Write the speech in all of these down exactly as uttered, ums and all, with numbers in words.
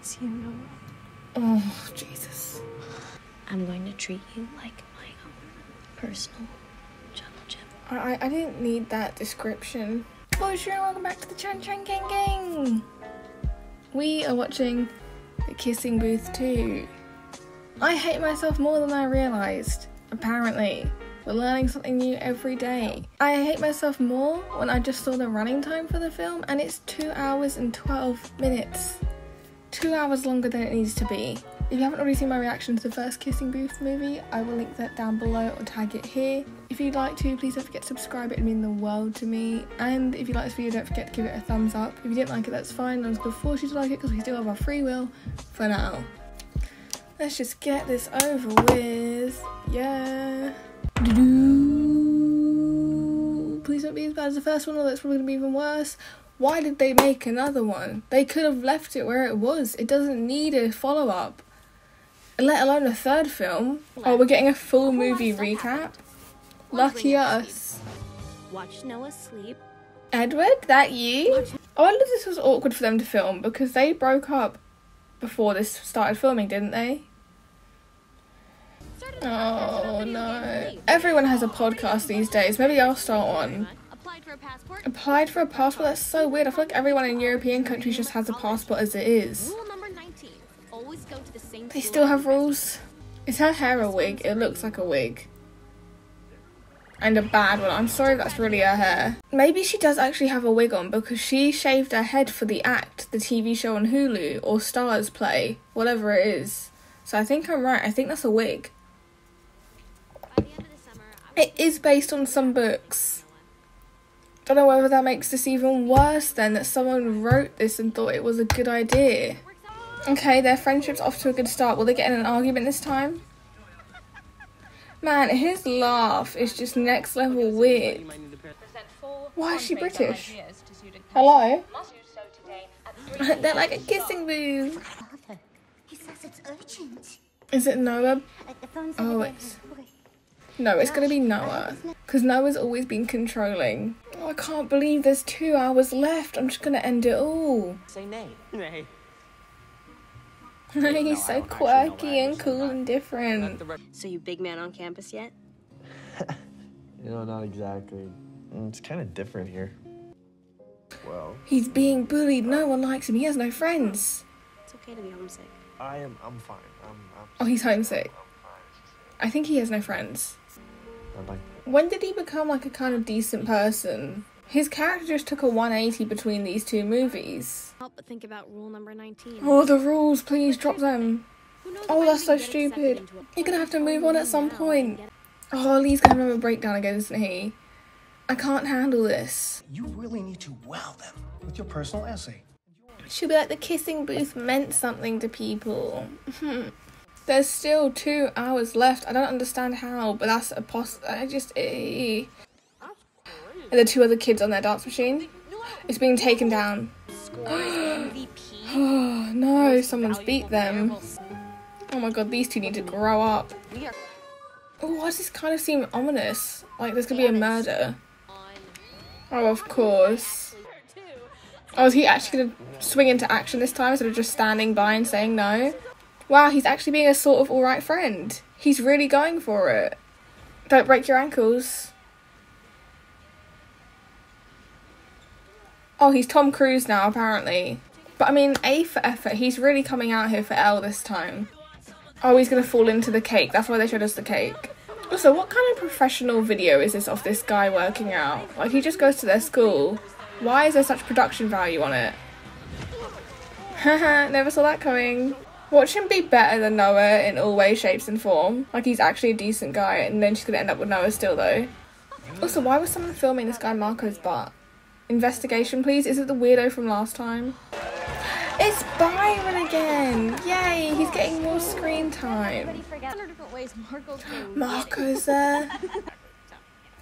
can see in real life. Oh, Jesus. I'm going to treat you like my own personal championship. I, I didn't need that description. Bonjour, welcome back to the Chan Chan Gang Gang. We are watching The Kissing Booth two. I hate myself more than I realised, apparently. We're learning something new every day. I hate myself more when I just saw the running time for the film and it's two hours and twelve minutes. Two hours longer than it needs to be. If you haven't already seen my reaction to the first Kissing Booth movie, I will link that down below or tag it here. If you'd like to, please don't forget to subscribe, it would mean the world to me. And if you like this video, don't forget to give it a thumbs up. If you didn't like it, that's fine, I'm just going to force you to like it because we still have our free will for now. Let's just get this over with. Yeah. Do-do. Please don't be as bad as the first one, or that's probably going to be even worse. Why did they make another one? They could have left it where it was. It doesn't need a follow-up, let alone a third film. Oh, we're getting a full movie recap. Lucky us. Watch Noah sleep. Edward, that you? I wonder if this was awkward for them to film because they broke up before this started filming, didn't they? Oh no. Everyone has a podcast these days. Maybe I'll start one. Applied for a passport? That's so weird. I feel like everyone in European countries just has a passport as it is. They still have rules. Is her hair a wig? It looks like a wig. And a bad one. I'm sorry if that's really her hair. Maybe she does actually have a wig on because she shaved her head for The Act, the T V show on Hulu, or Stars Play, whatever it is. So I think I'm right. I think that's a wig. It is based on some books. I don't know whether that makes this even worse then, that someone wrote this and thought it was a good idea. Okay, their friendship's off to a good start. Will they get in an argument this time? Man, his laugh is just next level weird. Why is she British? Hello? They're like a kissing booth. Is it Noah? Oh, it's... No, it's going to be Noah. Because Noah's always been controlling. Oh, I can't believe there's two hours left. I'm just going to end it all. Say nay. Nay. He's so quirky and cool and different. So you big man on campus yet? You know, not exactly. It's kind of different here. Well. He's being bullied. No one likes him. He has no friends. It's okay to be homesick. I am. I'm fine. I'm, I'm oh, he's homesick. I think he has no friends. When did he become like a kind of decent person? His character just took a one eighty between these two movies. Help but think about rule number nineteen. Oh, the rules, please drop them. Oh, that's so stupid. You're gonna have to move on at some point. Oh, Lee's gonna have a breakdown again, isn't he? I can't handle this. You really need to wow them with your personal essay. She'll be like the kissing booth meant something to people. There's still two hours left. I don't understand how, but that's a poss- I just... Eh. And the two other kids on their dance machine. It's being taken down. Oh, no, someone's beat them. Oh my god, these two need to grow up. Oh, why does this kind of seem ominous? Like, there's gonna be a murder. Oh, of course. Oh, is he actually gonna swing into action this time instead of just standing by and saying no? Wow, he's actually being a sort of alright friend. He's really going for it. Don't break your ankles. Oh, he's Tom Cruise now, apparently. But I mean, A for effort. He's really coming out here for L this time. Oh, he's gonna fall into the cake. That's why they showed us the cake. Also, what kind of professional video is this of this guy working out? Like, he just goes to their school. Why is there such production value on it? Haha, never saw that coming. Watch him be better than Noah in all ways, shapes and form. Like, he's actually a decent guy, and then she's gonna end up with Noah still, though. Also, why was someone filming this guy Marco's butt? Investigation, please? Is it the weirdo from last time? It's Byron again! Yay, he's getting more screen time. Marco's there.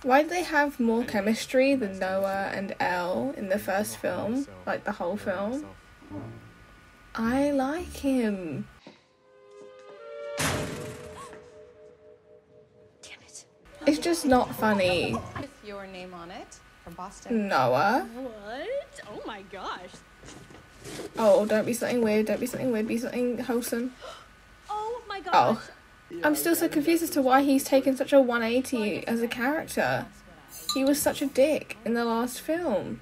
Why do they have more chemistry than Noah and Elle in the first film? Like, the whole film? I like him. Damn it. It's just not funny. With your name on it, from Boston. Noah. What? Oh my gosh. Oh, don't be something weird. Don't be something weird. Be something wholesome. Oh my gosh. Oh. Yeah, I'm still so confused as to why he's taken such a one eighty as a character. He was such a dick in the last film.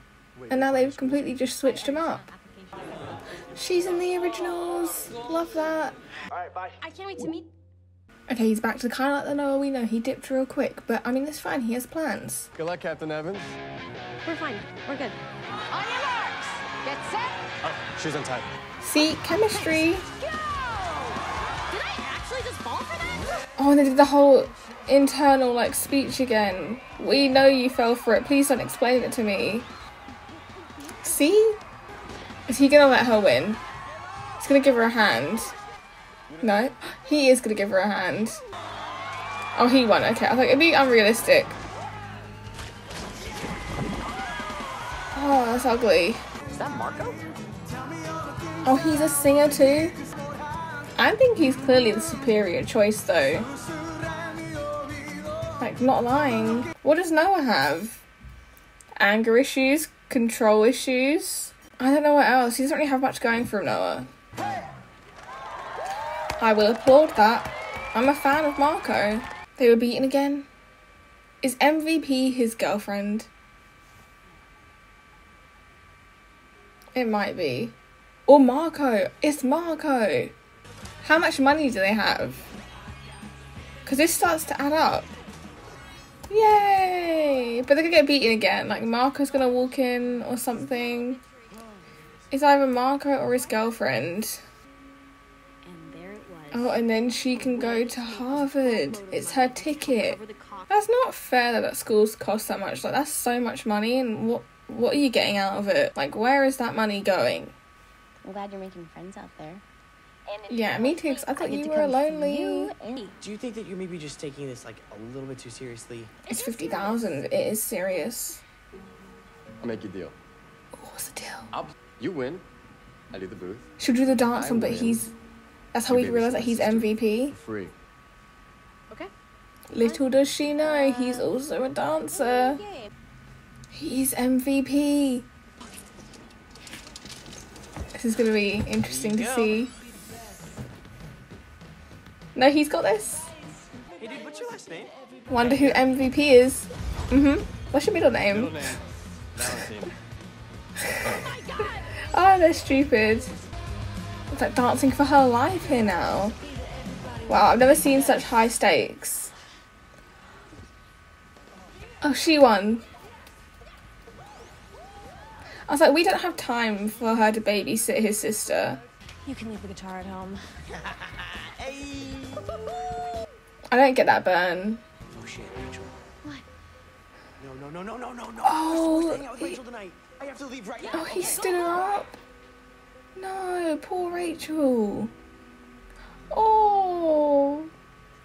And now they've completely just switched him up. She's in the originals. Love that. Alright, bye. I can't wait to meet... Okay, he's back to kind of like the Noah we know. He dipped real quick, but I mean, that's fine. He has plans. Good luck, Captain Evans. We're fine. We're good. On your marks. Get set. Oh, she's on time. See, chemistry. Go! Did I actually just fall for that? Oh, and they did the whole internal, like, speech again. We know you fell for it. Please don't explain it to me. See? Is he gonna let her win? He's gonna give her a hand. No, he is gonna give her a hand. Oh, he won. Okay, I thought it'd be unrealistic. Oh, that's ugly. Is that Marco? Oh, he's a singer too? I think he's clearly the superior choice though. Like, not lying. What does Noah have? Anger issues? Control issues? I don't know what else. He doesn't really have much going for him, Noah. I will applaud that. I'm a fan of Marco. They were beaten again. Is M V P his girlfriend? It might be. Or Marco. It's Marco. How much money do they have? Because this starts to add up. Yay! But they're going to get beaten again. Like, Marco's going to walk in or something. It's either Marco or his girlfriend. Oh, and then she can go to Harvard. It's her ticket. That's not fair that, that schools cost that much. Like, that's so much money, and what what are you getting out of it? Like, where is that money going? I'm glad you're making friends out there. And yeah, me too, because I thought I you were lonely. You and... Do you think that you're maybe just taking this, like, a little bit too seriously? It's fifty thousand dollars. It is serious. I'll make you a deal. Oh, what's the deal? I'll... You win. I do the booth. She'll do the dance one, but win. He's... That's how we realise that he's M V P. Free. Okay. Little does she know, he's also a dancer. He's M V P. This is going to be interesting to see. No, he's got this. Hey dude, what's your last name? Wonder who M V P is. Mm-hmm. What's your middle name? Middle name. Valentine. Oh my god! Oh, they're stupid. It's like dancing for her life here now. Wow, I've never seen such high stakes. Oh, she won. I was like, we don't have time for her to babysit his sister. You can leave the guitar at home. I don't get that burn. Oh shit, Rachel. What? No, no, no, no, no, no, no. Oh, he... I have to leave right now. Oh, he stood her up. No, poor Rachel. Oh,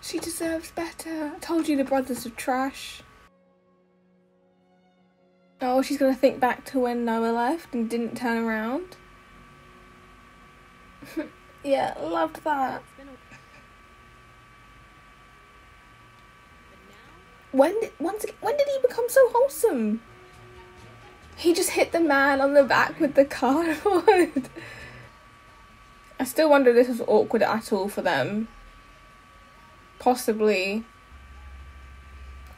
she deserves better. I told you the brothers are trash. Oh, she's going to think back to when Noah left and didn't turn around. Yeah, loved that. When did, once again, when did he become so wholesome? He just hit the man on the back with the cardboard. I still wonder if this was awkward at all for them. Possibly.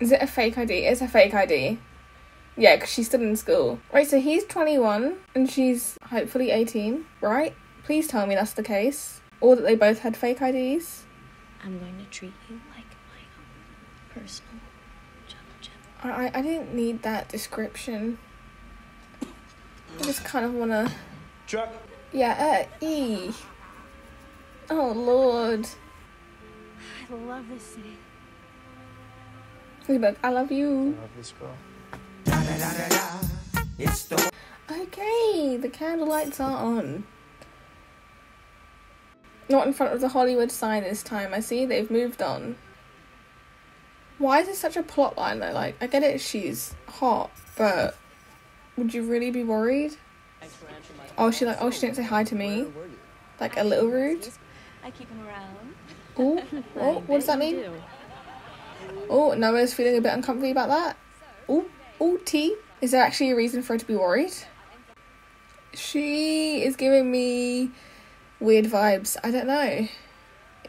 Is it a fake I D? It's a fake I D. Yeah, because she's still in school. Right, so he's twenty-one and she's hopefully eighteen, right? Please tell me that's the case. Or that they both had fake I Ds. I'm going to treat you like my own personal championship. I, I didn't need that description. I just kind of want to... Chuck? Yeah, uh, E. Oh, Lord. I love this city. He's like, I love you. I love this girl. Da, da, da, da, da. It's the... Okay, the candle lights are on. Not in front of the Hollywood sign this time, I see. They've moved on. Why is this such a plot line, though? Like, I get it, she's hot, but... Would you really be worried? Oh, she like, oh, she didn't say hi to me. Like, a little rude. I keep him around. Oh, oh, what does that mean? Oh, Noah's feeling a bit uncomfortable about that. Oh, oh, T. Is there actually a reason for her to be worried? She is giving me weird vibes. I don't know.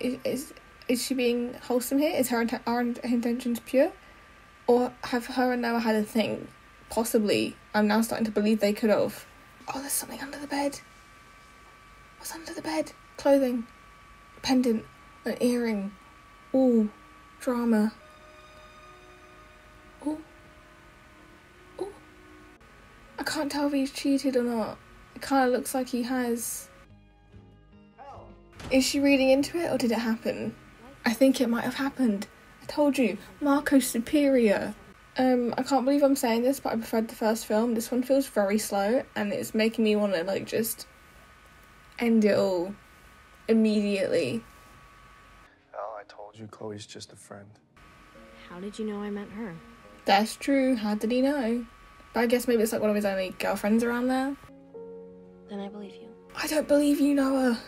Is is, is she being wholesome here? Is her int- our intentions pure? Or have her and Noah had a thing? Possibly. I'm now starting to believe they could have. Oh, there's something under the bed. What's under the bed? Clothing. Pendant. An earring. Ooh. Drama. Ooh. Ooh. I can't tell if he's cheated or not. It kind of looks like he has. Oh. Is she reading into it or did it happen? I think it might have happened. I told you, Marco's superior. Um, I can't believe I'm saying this, but I preferred the first film. This one feels very slow and it's making me want to like just end it all immediately. Oh, I told you, Chloe's just a friend. How did you know I meant her? That's true, how did he know? But I guess maybe it's like one of his only girlfriends around there. Then I believe you. I don't believe you, Noah.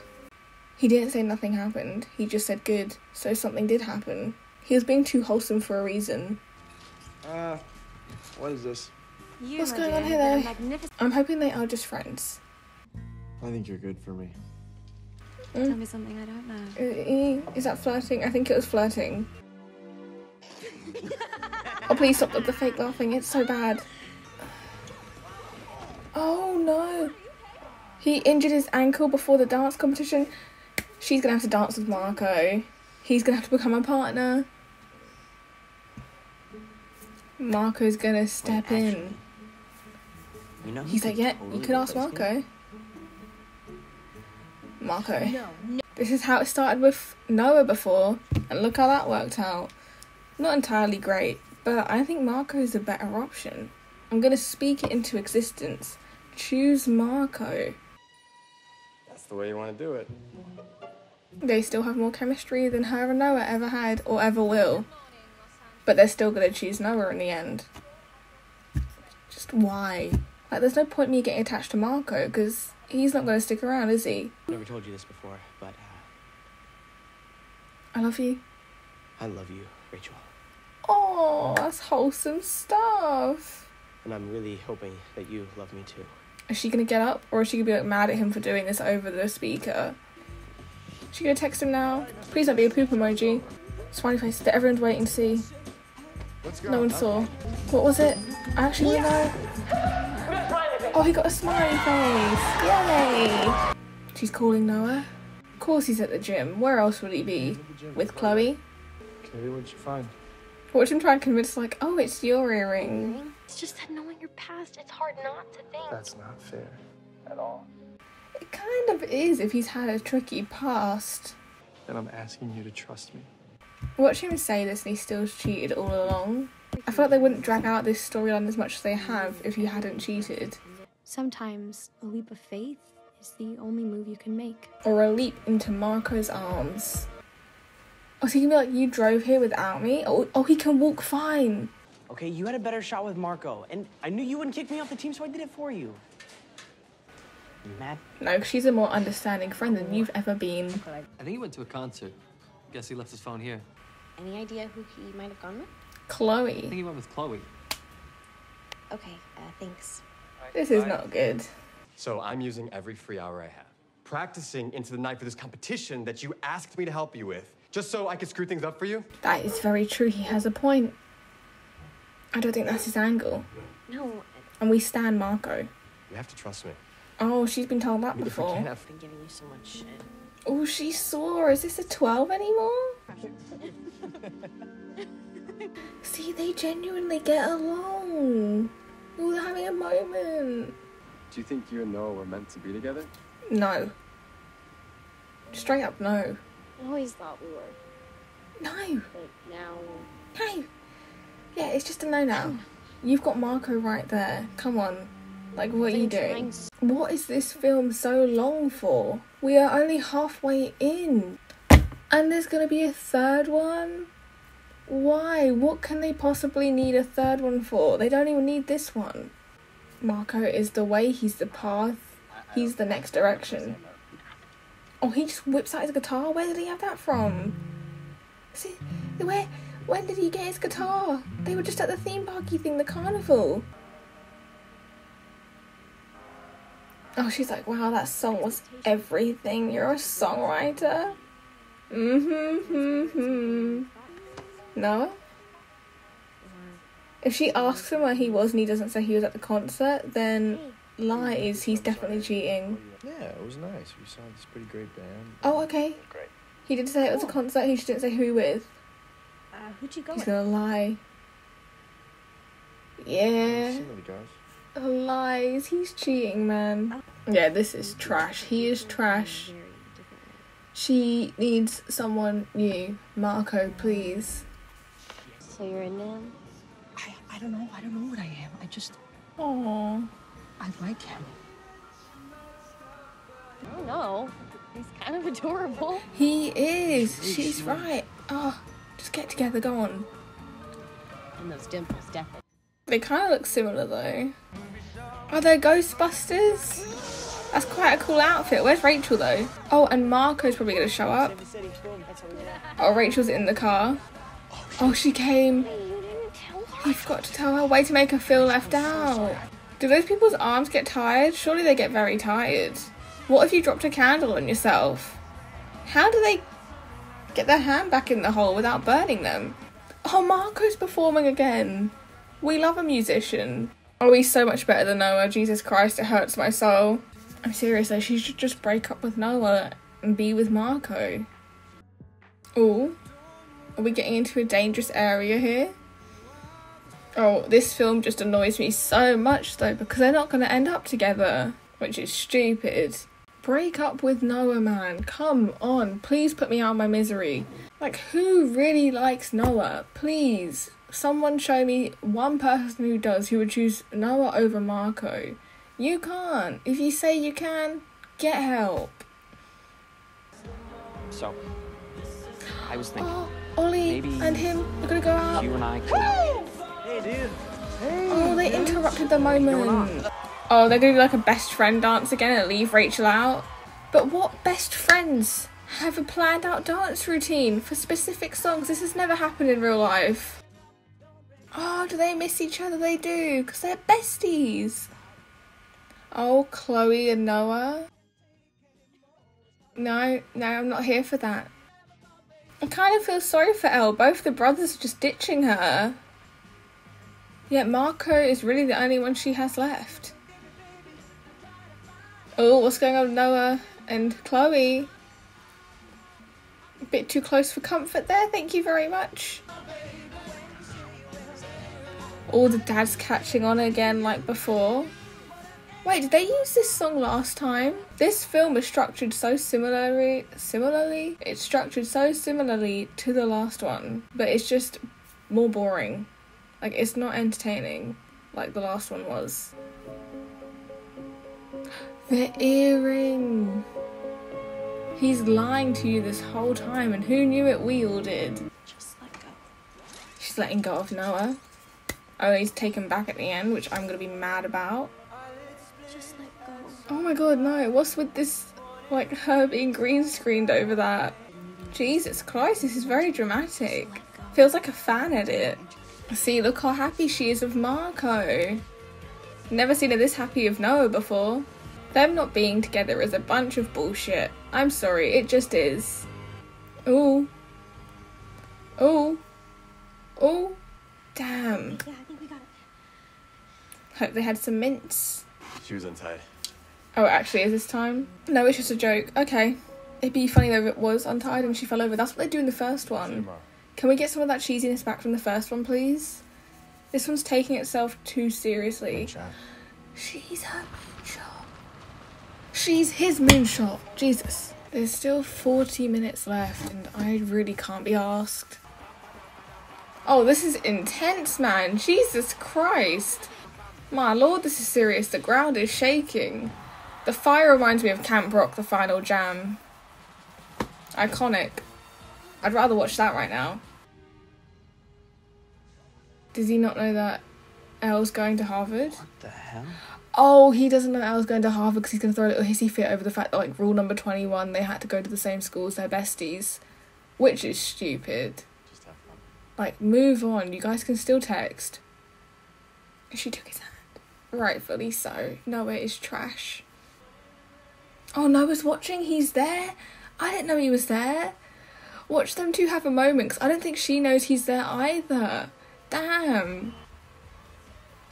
He didn't say nothing happened. He just said good, so something did happen. He was being too wholesome for a reason. Uh, what is this? You What's going on here, though? Magnific- I'm hoping they are just friends. I think you're good for me. Mm. Tell me something I don't know. Is that flirting? I think it was flirting. Oh, please stop with the fake laughing. It's so bad. Oh, no. He injured his ankle before the dance competition. She's going to have to dance with Marco. He's going to have to become a partner. Marco's gonna step Wait, actually, in. You know He's like, yeah, totally you could ask Marco. Marco. No, no. This is how it started with Noah before, and look how that worked out. Not entirely great, but I think Marco is a better option. I'm gonna speak it into existence. Choose Marco. That's the way you want to do it. They still have more chemistry than her and Noah ever had, or ever will. But they're still going to choose Noah in the end. Just why? Like, there's no point in me getting attached to Marco, because he's not going to stick around, is he? I never told you this before, but... Uh, I love you. I love you, Rachel. Oh, that's wholesome stuff. And I'm really hoping that you love me too. Is she going to get up, or is she going to be like, mad at him for doing this over the speaker? Is she going to text him now? Please don't be a poop emoji. Smiley face that everyone's waiting to see. No one saw. What was it? I actually don't know. Oh, he got a smiley face. Yay! She's calling Noah. Of course he's at the gym. Where else would he be? With Chloe? Chloe, what'd you find? Watch him try and convince, like, oh, it's your earring. It's just that knowing your past, it's hard not to think. That's not fair. At all. It kind of is if he's had a tricky past. Then I'm asking you to trust me. Watch him say this and he still cheated all along. I feel like they wouldn't drag out this storyline as much as they have if he hadn't cheated. Sometimes a leap of faith is the only move you can make. Or a leap into Marco's arms. Oh, so he can be like, you drove here without me? Oh, oh, he can walk fine. Okay, you had a better shot with Marco, and I knew you wouldn't kick me off the team, so I did it for you. You mad? No, she's a more understanding friend than you've ever been. I think he went to a concert. Guess he left his phone here. Any idea who he might have gone with? Chloe. I think he went with Chloe. Okay, uh, thanks. This is not good. So I'm using every free hour I have, practicing into the night for this competition that you asked me to help you with, just so I could screw things up for you? That is very true. He has a point. I don't think that's his angle. No. And we stan Marco. You have to trust me. Oh, she's been told that I mean, before. I've have... been giving you so much shit. Oh, she saw. Is this a twelve anymore? See, they genuinely get along. Ooh, they're having a moment. Do you think you and Noah were meant to be together? No. Straight up, no. I always thought we were. No. But now... No. Yeah, it's just a no now. You've got Marco right there. Come on. Like, what are you doing? What is this film so long for? We are only halfway in. And there's going to be a third one? Why? What can they possibly need a third one for? They don't even need this one. Marco is the way, he's the path, he's the next direction. Oh, he just whips out his guitar? Where did he have that from? See, where, when did he get his guitar? They were just at the theme parky thing, the carnival. Oh, she's like, wow, that song was everything. You're a songwriter. Mm-hmm, mm-hmm. No? If she asks him where he was and he doesn't say he was at the concert, then lies, he's definitely cheating. Yeah, it was nice. We saw this pretty great band. Oh, okay. Great. He did say it was a concert, he just didn't say who he was with. Uh, who'd you go with? He's gonna lie. Yeah. Some of the guys. Lies, he's cheating, man. Yeah, this is trash. He is trash. She needs someone new. Marco, please. So you're in him? I, I don't know. I don't know what I am. I just... Aww. I like him. I don't know. He's kind of adorable. He is. She's right. Oh, just get together. Go on. And those dimples, definitely. They kind of look similar though. Are they Ghostbusters? That's quite a cool outfit. Where's Rachel though? Oh, and Marco's probably going to show up. Oh, Rachel's in the car. Oh, she came. You forgot to tell her. Way to make her feel left out. Do those people's arms get tired? Surely they get very tired. What if you dropped a candle on yourself? How do they get their hand back in the hole without burning them? Oh, Marco's performing again. We love a musician. Oh, he's so much better than Noah. Jesus Christ, it hurts my soul. I'm serious though, she should just break up with Noah and be with Marco. Oh, are we getting into a dangerous area here? Oh, this film just annoys me so much though, because they're not going to end up together, which is stupid. Break up with Noah, man. Come on, please put me out of my misery. Like, who really likes Noah? Please. Someone show me one person who does, who would choose Noah over Marco. You can't. If you say you can, get help. So, I was thinking... Oh, Ollie maybe and him are going to go out. You and I could... Hey, dude. Hey, oh, they dude. interrupted the moment. Oh, they're going to do like a best friend dance again and leave Rachel out. But what best friends have a planned out dance routine for specific songs? This has never happened in real life. Oh, do they miss each other? They do, because they're besties. Oh, Chloe and Noah. No, no, I'm not here for that. I kind of feel sorry for Elle. Both the brothers are just ditching her. Yet Marco is really the only one she has left. Oh, what's going on with Noah and Chloe? A bit too close for comfort there, thank you very much. All the dads catching on again like before. Wait, did they use this song last time? This film is structured so similarly, similarly? It's structured so similarly to the last one, but it's just more boring. Like, it's not entertaining like the last one was. The earring! He's lying to you this whole time, and who knew it? We all did. Just let go. She's letting go of Noah. Oh, he's taken back at the end, which I'm gonna be mad about. Just let go. Oh my god, no, what's with this, like, her being green screened over that? Jesus Christ, this is very dramatic. Feels like a fan edit. See, look how happy she is of Marco. Never seen her this happy of Noah before. Them not being together is a bunch of bullshit. I'm sorry, it just is. Ooh. Ooh. Ooh. Damn. Yeah, I think we got it. Hope they had some mints. She was untied. Oh, actually, is this time? No, it's just a joke. Okay. It'd be funny though if it was untied and she fell over. That's what they do in the first one. Can we get some of that cheesiness back from the first one, please? This one's taking itself too seriously. Moonshot. She's her moonshot. She's his moonshot. Jesus. There's still forty minutes left and I really can't be asked. Oh, this is intense, man. Jesus Christ. My lord, this is serious. The ground is shaking. The fire reminds me of Camp Rock, the final jam. Iconic. I'd rather watch that right now. Does he not know that Elle's going to Harvard? What the hell? Oh, he doesn't know Elle's going to Harvard because he's going to throw a little hissy fit over the fact that, like, rule number twenty-one, they had to go to the same school as their besties. Which is stupid. Like, move on. You guys can still text. She took his hand. Rightfully so. Noah is trash. Oh, no one's watching. He's there. I didn't know he was there. Watch them two have a moment, because I don't think she knows he's there either. Damn.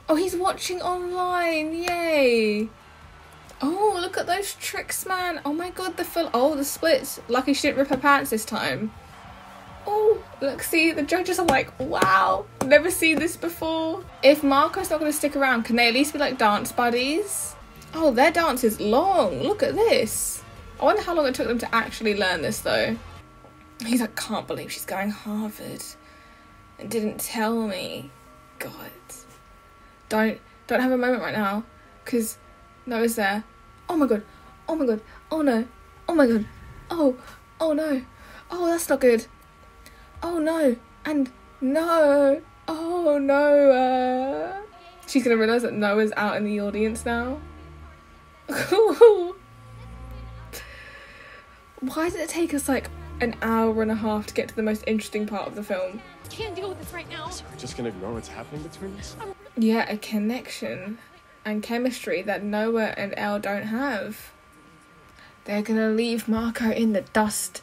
Oh, he's watching online. Yay. Oh, look at those tricks, man. Oh my god, the full. Oh, the splits. Lucky she didn't rip her pants this time. Oh, look, see, the judges are like, wow, never seen this before. If Marco's not going to stick around, can they at least be like dance buddies? Oh, their dance is long. Look at this. I wonder how long it took them to actually learn this, though. He's like, can't believe she's going Harvard and didn't tell me. God. Don't, don't have a moment right now, because Noah's there. Oh my god. Oh my god. Oh no. Oh my god. Oh. Oh no. Oh, that's not good. Oh no, and no, oh Noah. She's gonna realise that Noah's out in the audience now. Why did it take us like an hour and a half to get to the most interesting part of the film? Can't deal with this right now. So we're just gonna ignore what's happening between us? Yeah, a connection and chemistry that Noah and Elle don't have. They're gonna leave Marco in the dust.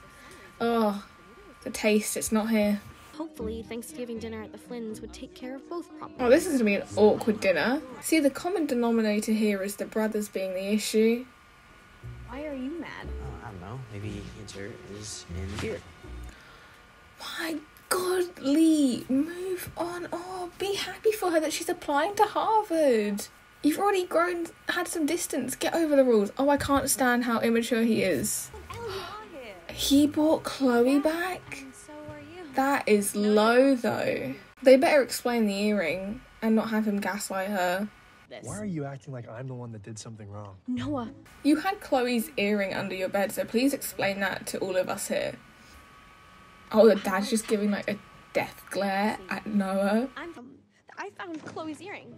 Oh. The taste, it's not here. Hopefully, Thanksgiving dinner at the Flynn's would take care of both problems. Oh, this is gonna be an awkward dinner. See, the common denominator here is the brothers being the issue. Why are you mad? Uh, I don't know. Maybe Hunter is in fear. My god, Lee, move on. Oh, be happy for her that she's applying to Harvard. You've already grown, had some distance. Get over the rules. Oh, I can't stand how immature he is. He bought Chloe back? So are you. That is low, though. They better explain the earring and not have him gaslight her. Why are you acting like I'm the one that did something wrong? Noah. You had Chloe's earring under your bed, so please explain that to all of us here. Oh, the dad's just giving like a death glare at Noah. I'm from, I found Chloe's earring.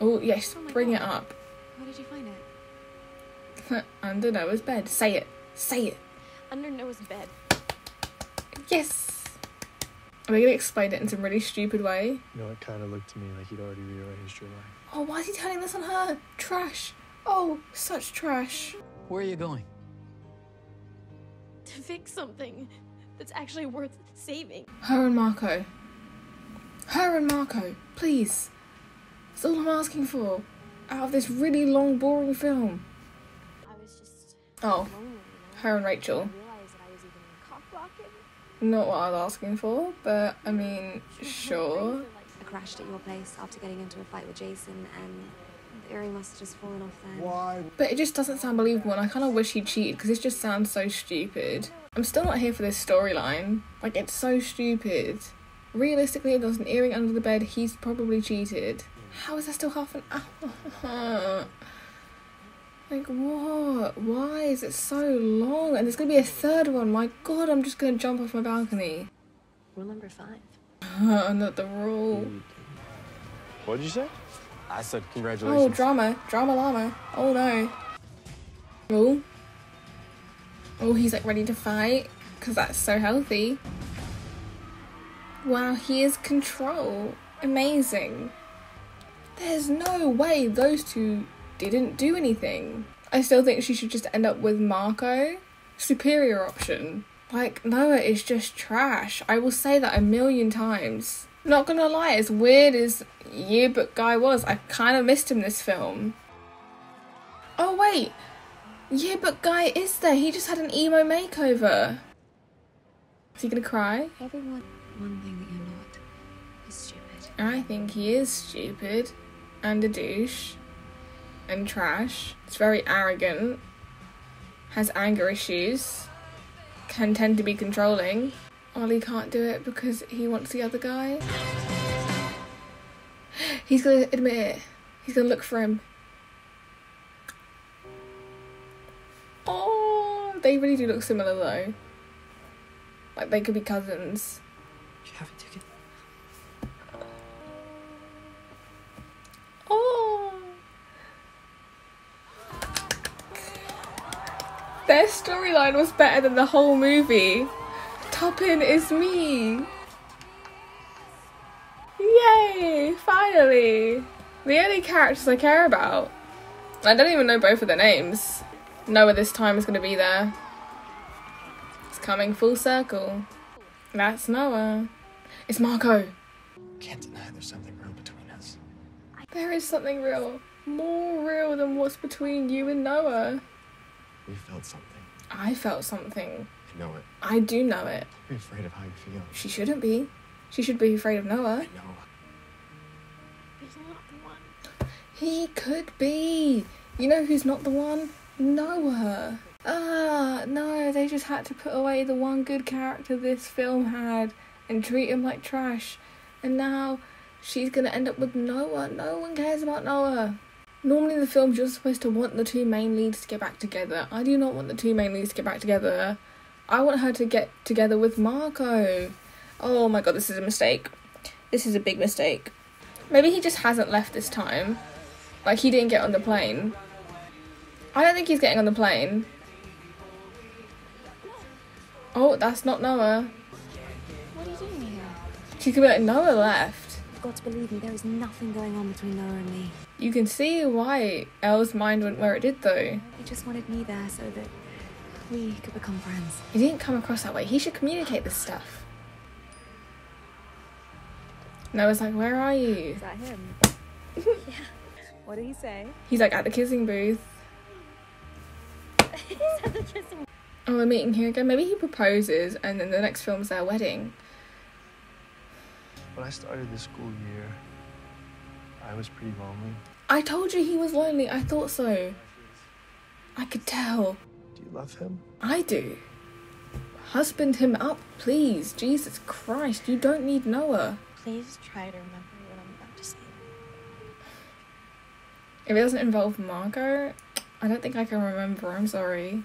Oh, yes, oh bring God. It up. Where did you find it? Under Noah's bed. Say it. Say it. Under Noah's bed. Yes! Are we going to explain it in some really stupid way? You know, it kind of looked to me like he'd already rearranged your life. Oh, why is he turning this on her? Trash. Oh, such trash. Where are you going? To fix something that's actually worth saving. Her and Marco. Her and Marco, please. That's all I'm asking for. Out of this really long, boring film. I was just... Oh. Her and Rachel. Not what I was asking for, but I mean, sure. I crashed at your place after getting into a fight with Jason, and the earring must have just fallen off then. Why? But it just doesn't sound believable, and I kind of wish he cheated because it just sounds so stupid. I'm still not here for this storyline. Like, it's so stupid. Realistically, if there was an earring under the bed, he's probably cheated. How is there still half an hour? Like, what? Why is it so long? And there's gonna be a third one. My god, I'm just gonna jump off my balcony. Rule number five. Uh, not the rule. What did you say? I said congratulations. Oh, drama. Drama llama. Oh, no. Rule. Oh, he's like ready to fight. Because that's so healthy. Wow, he is control. Amazing. There's no way those two... didn't do anything. I still think she should just end up with Marco. Superior option. Like, Noah is just trash. I will say that a million times. Not gonna lie, as weird as yearbook guy was, I kind of missed him this film. Oh wait, yearbook guy is there. He just had an emo makeover. Is he gonna cry? Everyone, one thing that you're not is stupid. I think he is stupid and a douche. And trash. It's very arrogant, has anger issues, can tend to be controlling. Ollie can't do it because he wants the other guy. He's gonna admit it. He's gonna look for him. Oh, they really do look similar though. Like they could be cousins. Do you have a ticket? Their storyline was better than the whole movie. Toppin is me. Yay, finally. The only characters I care about. I don't even know both of their names. Noah this time is going to be there. It's coming full circle. That's Noah. It's Marco. Can't deny there's something real between us. There is something real. More real than what's between you and Noah. We felt something. I felt something. I know it. I do know it. Don't be afraid of how you feel. She shouldn't be. She should be afraid of Noah. I know. He's not the one. He could be. You know who's not the one? Noah. Ah, no, they just had to put away the one good character this film had and treat him like trash. And now she's going to end up with Noah. No one cares about Noah. Normally in the films you're supposed to want the two main leads to get back together. I do not want the two main leads to get back together. I want her to get together with Marco. Oh my god, this is a mistake. This is a big mistake. Maybe he just hasn't left this time. Like, he didn't get on the plane. I don't think he's getting on the plane. Oh, that's not Noah. What are you doing here? She could be like, Noah left. You've got to believe me, there is nothing going on between Noah and me. You can see why Elle's mind went where it did, though. He just wanted me there so that we could become friends. He didn't come across that way. He should communicate this stuff. Noah's like, where are you? Is that him? Yeah. What did he say? He's like, at the kissing booth. He's at the kissing booth. Oh, we're meeting here again. Maybe he proposes and then the next film's their wedding. When I started the school year, I was pretty lonely. I told you he was lonely. I thought so. I could tell. Do you love him? I do. Husband him up, please. Jesus Christ, you don't need Noah. Please try to remember what I'm about to say. If it doesn't involve Margot, I don't think I can remember. I'm sorry.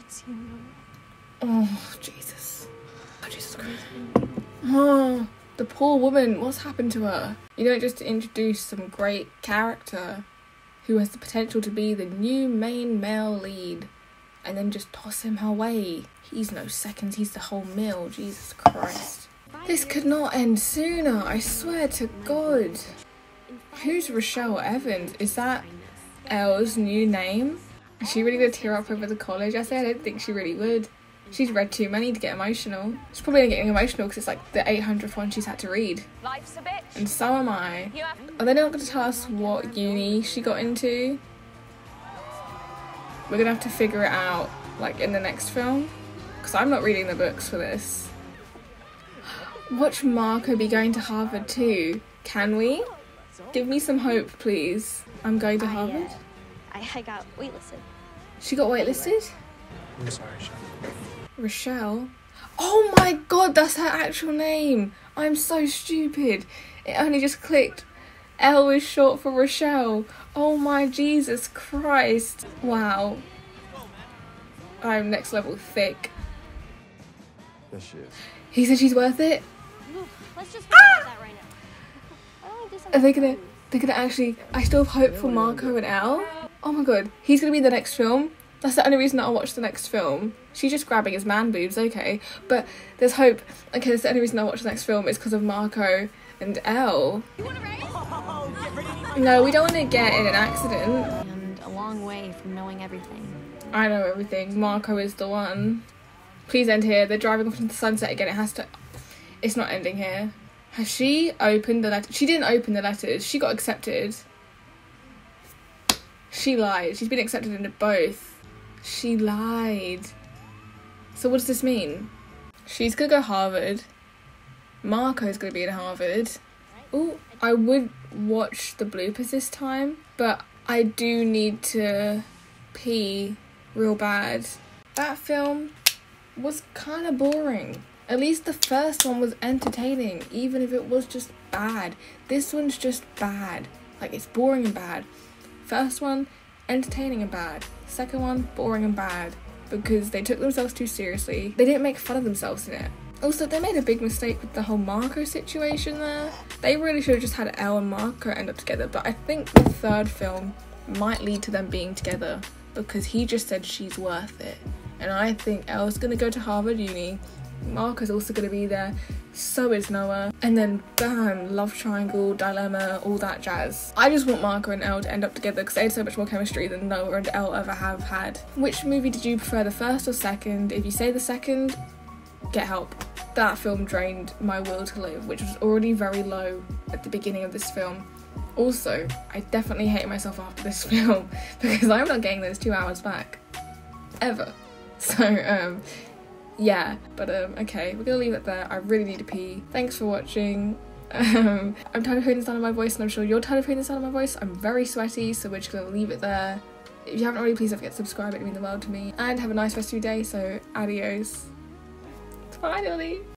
It's you, Noah. Oh, Jesus. Oh, Jesus Christ. Oh, the poor woman. What's happened to her? You know, just to introduce some great character who has the potential to be the new main male lead and then just toss him her way. He's no seconds. He's the whole meal. Jesus Christ. This could not end sooner, I swear to God. Who's Rochelle Evans? Is that Elle's new name? Is she really gonna tear up over the college essay? I don't think she really would. She's read too many to get emotional. She's probably not getting emotional because it's like the eight hundredth one she's had to read. Life's a bitch. And so am I. Are they not gonna tell us what uni she got into? We're gonna have to figure it out like in the next film because I'm not reading the books for this. Watch Marco be going to Harvard too. Can we? Give me some hope, please. I'm going to Harvard. I, uh, I, I got waitlisted. She got waitlisted? I'm sorry, Rochelle. Rochelle? Oh my god, that's her actual name. I'm so stupid. It only just clicked. L is short for Rochelle. Oh my Jesus Christ. Wow. I'm next level thick. Yes, she is. He said she's worth it. Let's just ah! that right now. Are they gonna they're gonna actually I still have hope for Marco and Elle? Oh my god, he's gonna be in the next film. That's the only reason that I'll watch the next film. She's just grabbing his man boobs, okay. But there's hope. Okay, that's the only reason I'll watch the next film is because of Marco and Elle. You wanna race? No, we don't wanna get in an accident. And a long way from knowing everything. I know everything. Marco is the one. Please end here. They're driving off into the sunset again. It has to... It's not ending here. Has she opened the letter? She didn't open the letters. She got accepted. She lied. She's been accepted into both. She lied. So what does this mean? She's going to go Harvard. Marco's going to be in Harvard. Ooh, I would watch the bloopers this time, but I do need to pee real bad. That film was kind of boring. At least the first one was entertaining, even if it was just bad. This one's just bad. Like, it's boring and bad. First one, entertaining and bad. Second one, boring and bad, because they took themselves too seriously. They didn't make fun of themselves in it. Also, they made a big mistake with the whole Marco situation there. They really should have just had Elle and Marco end up together, but I think the third film might lead to them being together, because he just said she's worth it. And I think Elle's gonna go to Harvard Uni Marco's also going to be there, so is Noah, and then bam, love triangle, dilemma, all that jazz. I just want Marco and Elle to end up together because they had so much more chemistry than Noah and Elle ever have had. Which movie did you prefer, the first or second? If you say the second, get help. That film drained my will to live, which was already very low at the beginning of this film. Also, I definitely hate myself after this film because I'm not getting those two hours back. Ever. So, um, yeah. But, um, okay, we're gonna leave it there. I really need to pee. Thanks for watching. Um, I'm tired of hearing the sound of my voice, and I'm sure you're tired of hearing the sound of my voice. I'm very sweaty, so we're just gonna leave it there. If you haven't already, please don't forget to subscribe. It would mean the world to me. And have a nice rest of your day, so adios. Finally!